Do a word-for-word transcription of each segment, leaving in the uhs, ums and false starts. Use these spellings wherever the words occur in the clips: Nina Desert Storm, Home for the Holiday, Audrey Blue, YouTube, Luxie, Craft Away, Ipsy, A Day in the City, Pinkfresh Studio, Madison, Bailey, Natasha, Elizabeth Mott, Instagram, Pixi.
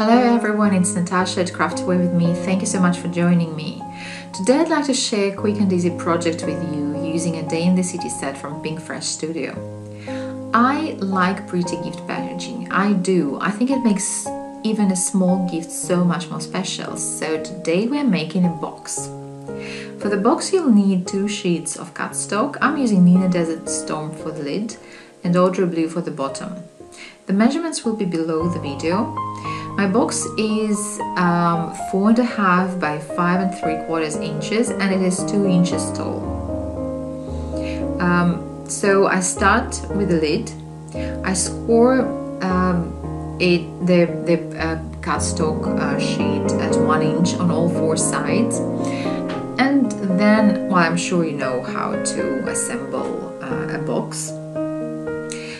Hello everyone, it's Natasha at Craft Away with me. Thank you so much for joining me. Today I'd like to share a quick and easy project with you using a Day in the City set from Pinkfresh Studio. I like pretty gift packaging. I do. I think it makes even a small gift so much more special. So today we're making a box. For the box you'll need two sheets of cardstock. I'm using Nina Desert Storm for the lid and Audrey Blue for the bottom. The measurements will be below the video. My box is um, four and a half by five and three quarters inches and it is two inches tall. Um, so I start with the lid. I score um, it, the, the uh, cardstock uh, sheet at one inch on all four sides, and then, well, I'm sure you know how to assemble uh, a box.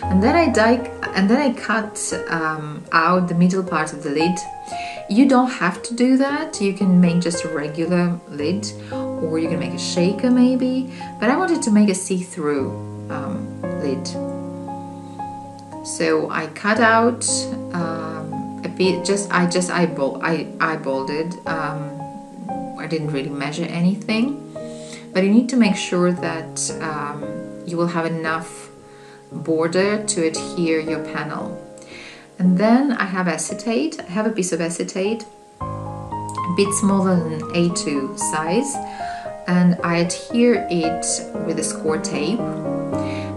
And then I die, and then I cut um, out the middle part of the lid. You don't have to do that. You can make just a regular lid, or you can make a shaker maybe. But I wanted to make a see-through um, lid, so I cut out um, a bit. Just I just eyeball I eyeballed it. Um, I didn't really measure anything, but you need to make sure that um, you will have enough border to adhere your panel. And then I have acetate. I have a piece of acetate a bit smaller than A two size, and I adhere it with a score tape.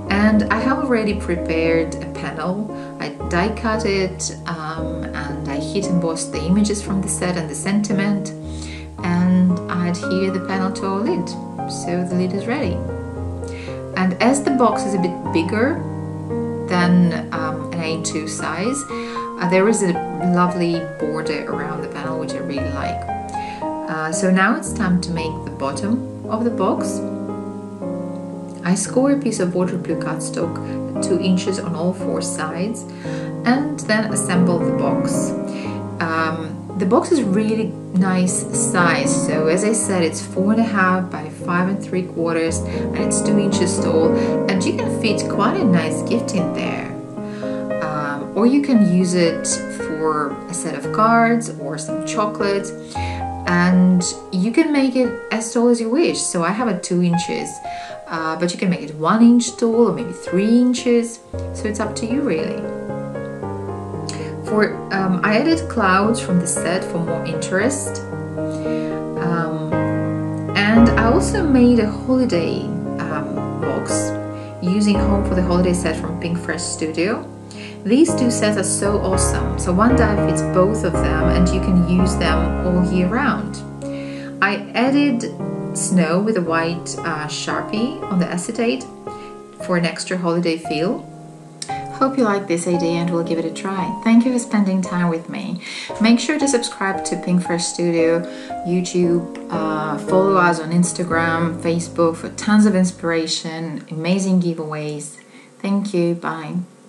And I have already prepared a panel. I die cut it um, and I heat embossed the images from the set and the sentiment, and I adhere the panel to our lid, so the lid is ready. And as the box is a bit bigger than um, an A two size, uh, there is a lovely border around the panel which I really like. Uh, so now it's time to make the bottom of the box. I score a piece of water blue cardstock two inches on all four sides and then assemble the box. Um, the box is really nice size, so as I said, it's four and a half by five and three quarters and it's two inches tall, and you can fit quite a nice gift in there, um, or you can use it for a set of cards or some chocolates, and you can make it as tall as you wish. So I have it two inches, uh, but you can make it one inch tall or maybe three inches, so it's up to you really. For, um, I added clouds from the set for more interest, um, and I also made a holiday um, box using Home for the Holiday set from Pinkfresh Studio. These two sets are so awesome, so one die fits both of them and you can use them all year round. I added snow with a white uh, Sharpie on the acetate for an extra holiday feel. Hope you like this idea and will give it a try. Thank you for spending time with me. Make sure to subscribe to Pinkfresh Studio, YouTube, uh, follow us on Instagram, Facebook for tons of inspiration, amazing giveaways. Thank you, bye.